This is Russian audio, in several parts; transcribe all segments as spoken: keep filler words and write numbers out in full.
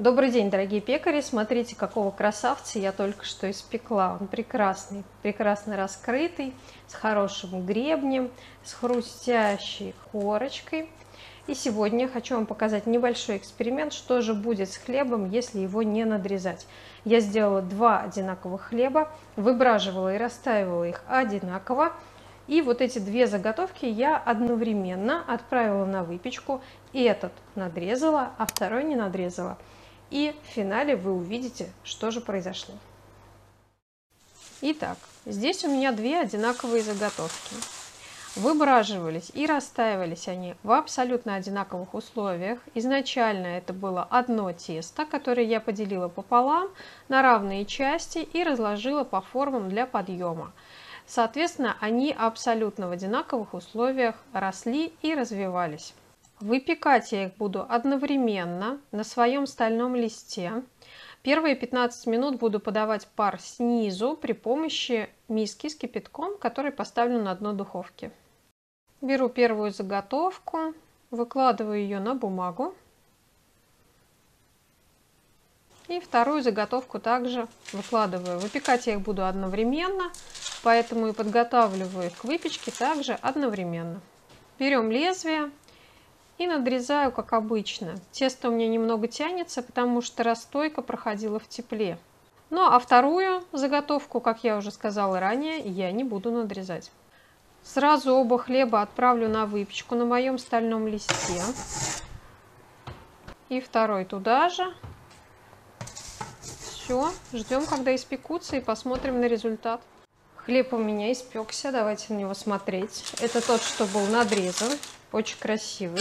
Добрый день, дорогие пекари! Смотрите, какого красавца я только что испекла. Он прекрасный, прекрасно раскрытый, с хорошим гребнем, с хрустящей корочкой. И сегодня я хочу вам показать небольшой эксперимент, что же будет с хлебом, если его не надрезать. Я сделала два одинаковых хлеба, выбраживала и растаивала их одинаково. И вот эти две заготовки я одновременно отправила на выпечку. И этот надрезала, а второй не надрезала. И в финале вы увидите, что же произошло. Итак, здесь у меня две одинаковые заготовки. Выбраживались и растаивались они в абсолютно одинаковых условиях. Изначально это было одно тесто, которое я поделила пополам на равные части и разложила по формам для подъема. Соответственно, они абсолютно в одинаковых условиях росли и развивались. Выпекать я их буду одновременно на своем стальном листе. Первые пятнадцать минут буду подавать пар снизу при помощи миски с кипятком, который поставлю на дно духовки. Беру первую заготовку, выкладываю ее на бумагу. И вторую заготовку также выкладываю. Выпекать я их буду одновременно, поэтому и подготавливаю их к выпечке также одновременно. Берем лезвие. И надрезаю, как обычно. Тесто у меня немного тянется, потому что расстойка проходила в тепле. Ну, а вторую заготовку, как я уже сказала ранее, я не буду надрезать. Сразу оба хлеба отправлю на выпечку на моем стальном листе. И второй туда же. Все, ждем, когда испекутся, и посмотрим на результат. Хлеб у меня испекся, давайте на него смотреть. Это тот, что был надрезан, очень красивый.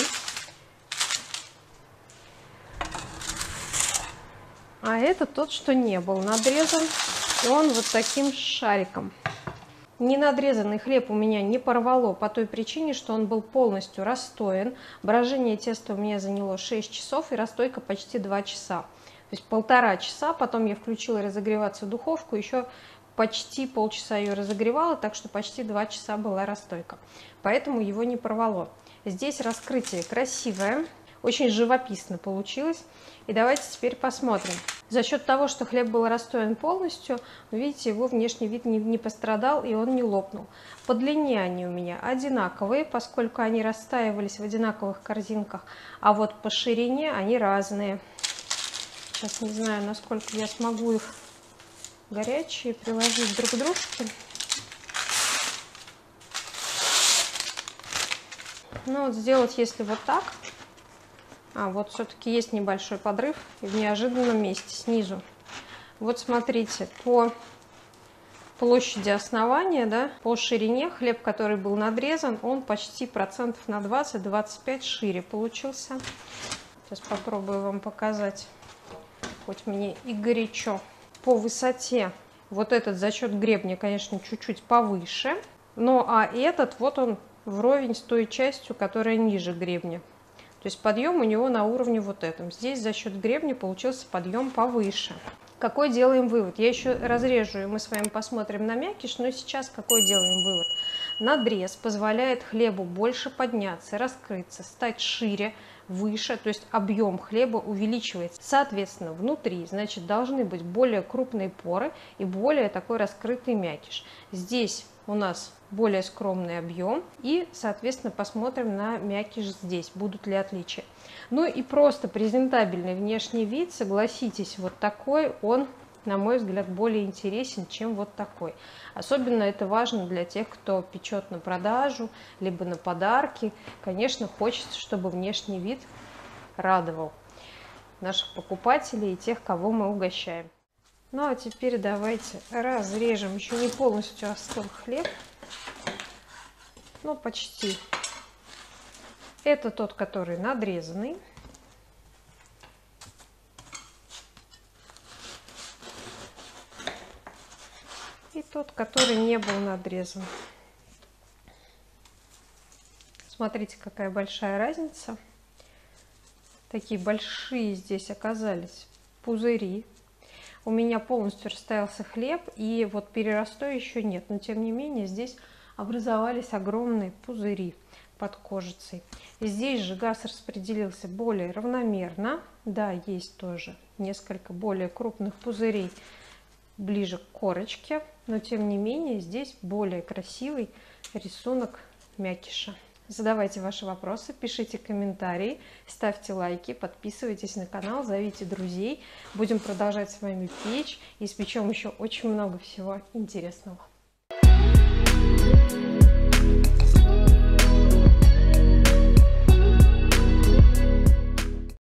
А это тот, что не был надрезан, и он вот таким шариком. Ненадрезанный хлеб у меня не порвало по той причине, что он был полностью расстоен. Брожение теста у меня заняло шесть часов и расстойка почти два часа. То есть полтора часа, потом я включила разогреваться в духовку, еще почти полчаса ее разогревала, так что почти два часа была расстойка. Поэтому его не порвало. Здесь раскрытие красивое. Очень живописно получилось. И давайте теперь посмотрим. За счет того, что хлеб был расстоен полностью, видите, его внешний вид не, не пострадал и он не лопнул. По длине они у меня одинаковые, поскольку они растаивались в одинаковых корзинках. А вот по ширине они разные. Сейчас не знаю, насколько я смогу их горячие приложить друг к дружке. Ну вот сделать, если вот так. А, вот все-таки есть небольшой подрыв и в неожиданном месте, снизу. Вот смотрите, по площади основания, да, по ширине хлеб, который был надрезан, он почти процентов на двадцать-двадцать пять шире получился. Сейчас попробую вам показать, хоть мне и горячо. По высоте вот этот за счет гребня, конечно, чуть-чуть повыше. Ну а этот, вот он вровень с той частью, которая ниже гребня. То есть подъем у него на уровне вот этом. Здесь за счет гребня получился подъем повыше. Какой делаем вывод? Я еще разрежу, и мы с вами посмотрим на мякиш. Но сейчас какой делаем вывод? Надрез позволяет хлебу больше подняться, раскрыться, стать шире, выше. То есть объем хлеба увеличивается. Соответственно, внутри, значит, должны быть более крупные поры и более такой раскрытый мякиш. Здесь у нас более скромный объем, и, соответственно, посмотрим на мякиш здесь, будут ли отличия. Ну и просто презентабельный внешний вид, согласитесь, вот такой он, на мой взгляд, более интересен, чем вот такой. Особенно это важно для тех, кто печет на продажу, либо на подарки. Конечно, хочется, чтобы внешний вид радовал наших покупателей и тех, кого мы угощаем. Ну а теперь давайте разрежем. Еще не полностью остыл хлеб. Ну, почти. Это тот, который надрезанный. И тот, который не был надрезан. Смотрите, какая большая разница. Такие большие здесь оказались пузыри. У меня полностью растаялся хлеб, и вот перерастой еще нет. Но, тем не менее, здесь образовались огромные пузыри под кожицей. Здесь же газ распределился более равномерно. Да, есть тоже несколько более крупных пузырей ближе к корочке, но тем не менее здесь более красивый рисунок мякиша. Задавайте ваши вопросы, пишите комментарии, ставьте лайки, подписывайтесь на канал, зовите друзей. Будем продолжать с вами печь и испечем еще очень много всего интересного.